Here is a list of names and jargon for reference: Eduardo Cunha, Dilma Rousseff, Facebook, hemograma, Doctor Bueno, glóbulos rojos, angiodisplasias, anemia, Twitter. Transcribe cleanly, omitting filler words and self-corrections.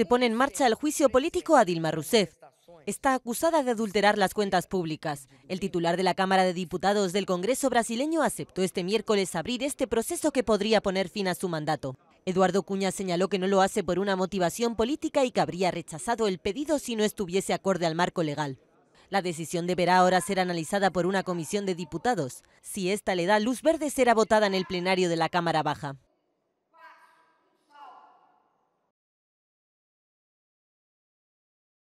se pone en marcha el juicio político a Dilma Rousseff. Está acusada de adulterar las cuentas públicas. El titular de la Cámara de Diputados del Congreso brasileño aceptó este miércoles abrir este proceso que podría poner fin a su mandato. Eduardo Cunha señaló que no lo hace por una motivación política y que habría rechazado el pedido si no estuviese acorde al marco legal. La decisión deberá ahora ser analizada por una comisión de diputados. Si esta le da luz verde, será votada en el plenario de la Cámara Baja.